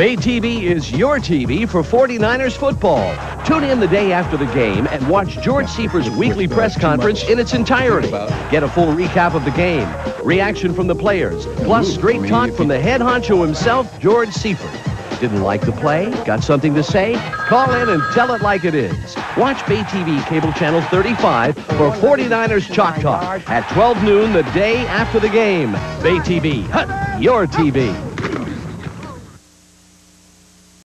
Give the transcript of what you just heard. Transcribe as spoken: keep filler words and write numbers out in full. Bay T V is your T V for forty-niners football. Tune in the day after the game and watch George Seifert's weekly press conference in its entirety. Get a full recap of the game, reaction from the players, plus straight talk from the head honcho himself, George Seifert. Didn't like the play? Got something to say? Call in and tell it like it is. Watch Bay T V Cable Channel thirty-five for forty-niners Chalk Talk at twelve noon the day after the game. Bay T V, your T V.